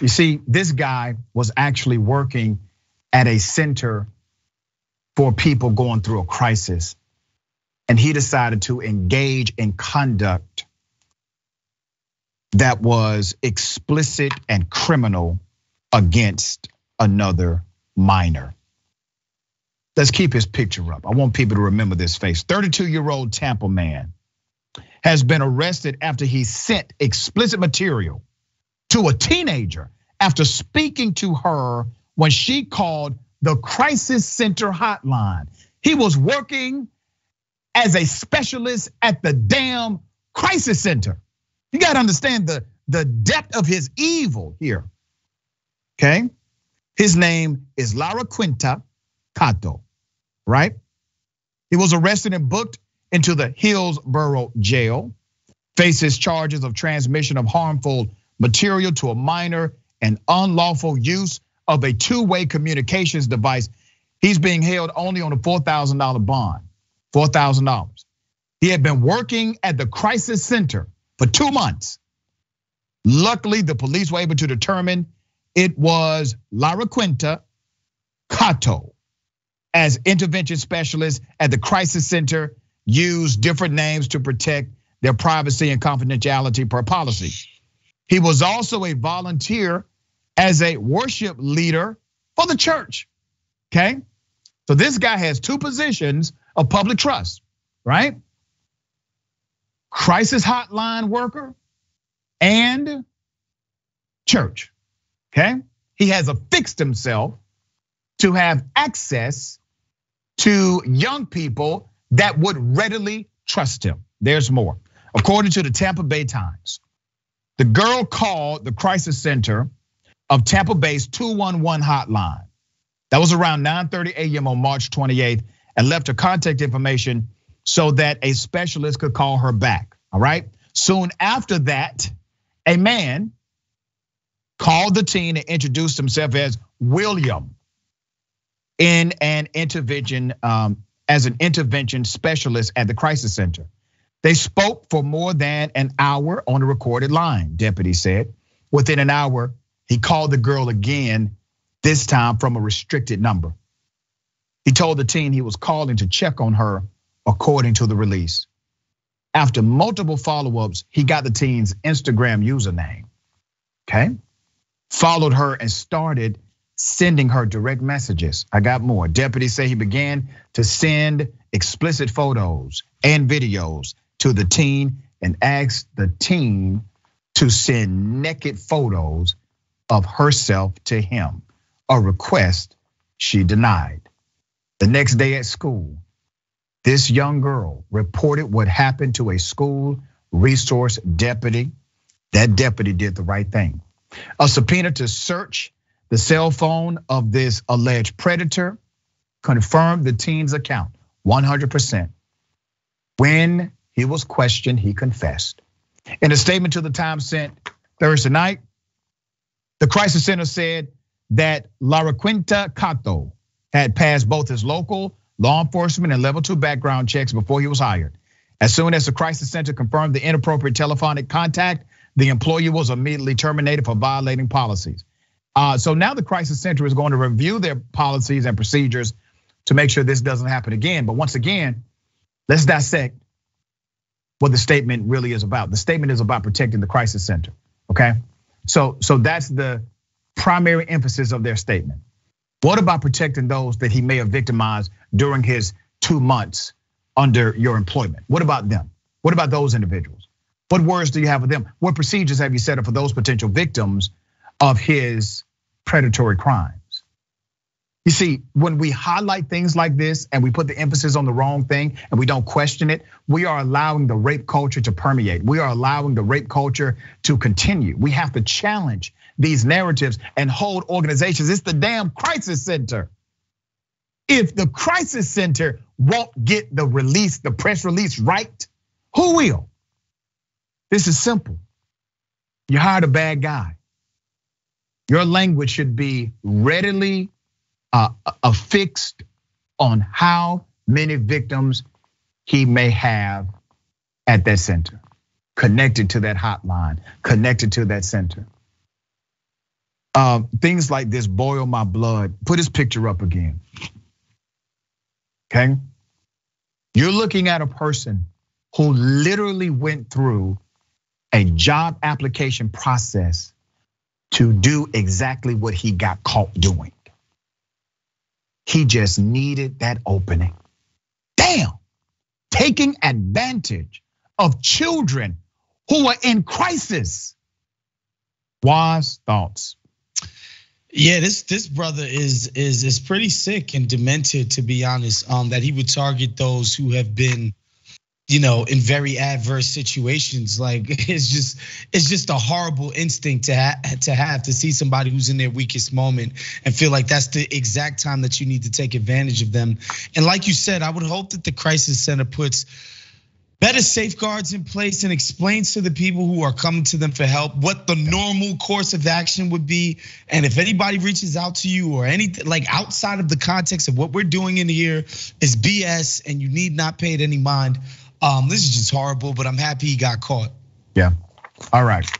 You see, this guy was actually working at a center for people going through a crisis. And he decided to engage in conduct that was explicit and criminal against another minor. Let's keep his picture up. I want people to remember this face. 32-year-old Tampa man has been arrested after he sent explicit material to a teenager after speaking to her when she called the Crisis Center hotline. He was working as a specialist at the damn Crisis Center. You gotta understand the depth of his evil here, okay? His name is Laracuente Cotto, right? He was arrested and booked into the Hillsborough jail, faces charges of transmission of harmful material to a minor and unlawful use of a two-way communications device. He's being held only on a $4,000 bond, $4,000. He had been working at the Crisis Center for 2 months. Luckily, the police were able to determine it was Laracuente Cotto, as intervention specialists at the Crisis Center use different names to protect their privacy and confidentiality per policy. He was also a volunteer as a worship leader for the church, okay? So this guy has two positions of public trust, right? Crisis hotline worker and church, okay? He has affixed himself to have access to young people that would readily trust him. There's more. According to the Tampa Bay Times, the girl called the Crisis Center of Tampa Bay's 211 hotline. That was around 9:30 a.m. on March 28th and left her contact information so that a specialist could call her back, all right? Soon after that, a man called the teen and introduced himself as William in an intervention, as an intervention specialist at the Crisis Center. They spoke for more than an hour on the recorded line, deputies said. Within an hour, he called the girl again, this time from a restricted number. He told the teen he was calling to check on her, according to the release. After multiple follow-ups, he got the teen's Instagram username, okay? Followed her and started sending her direct messages. I got more. Deputies say he began to send explicit photos and videos to the teen and asked the teen to send naked photos of herself to him, a request she denied. The next day at school, this young girl reported what happened to a school resource deputy. That deputy did the right thing. A subpoena to search the cell phone of this alleged predator confirmed the teen's account 100%. When he was questioned, he confessed. In a statement to the Times sent Thursday night, the Crisis Center said that Laracuente Cotto had passed both his local law enforcement and level 2 background checks before he was hired. As soon as the Crisis Center confirmed the inappropriate telephonic contact, the employee was immediately terminated for violating policies. So now the Crisis Center is going to review their policies and procedures to make sure this doesn't happen again. But once again, let's dissect what the statement really is about. The statement is about protecting the Crisis Center, okay? So that's the primary emphasis of their statement. What about protecting those that he may have victimized during his 2 months under your employment? What about them? What about those individuals? What words do you have for them? What procedures have you set up for those potential victims of his predatory crimes? You see, when we highlight things like this and we put the emphasis on the wrong thing and we don't question it, we are allowing the rape culture to permeate. We are allowing the rape culture to continue. We have to challenge these narratives and hold organizations. It's the damn Crisis Center. If the Crisis Center won't get the release, the press release right, who will? This is simple. You hired a bad guy. Your language should be readily affixed on how many victims he may have at that center, connected to that hotline, connected to that center. Things like this boil my blood. Put his picture up again. Okay? You're looking at a person who literally went through a job application process to do exactly what he got caught doing. He just needed that opening. Damn, taking advantage of children who are in crisis. Wise thoughts. Yeah, this brother is pretty sick and demented, to be honest. That he would target those who have been, you know, in very adverse situations. Like it's just a horrible instinct to see somebody who's in their weakest moment and feel like that's the exact time that you need to take advantage of them. And like you said, I would hope that the crisis center puts better safeguards in place and explains to the people who are coming to them for help what the normal course of action would be. And if anybody reaches out to you or anything like outside of the context of what we're doing in here is BS and you need not pay it any mind. This is just horrible, but I'm happy he got caught. Yeah, all right.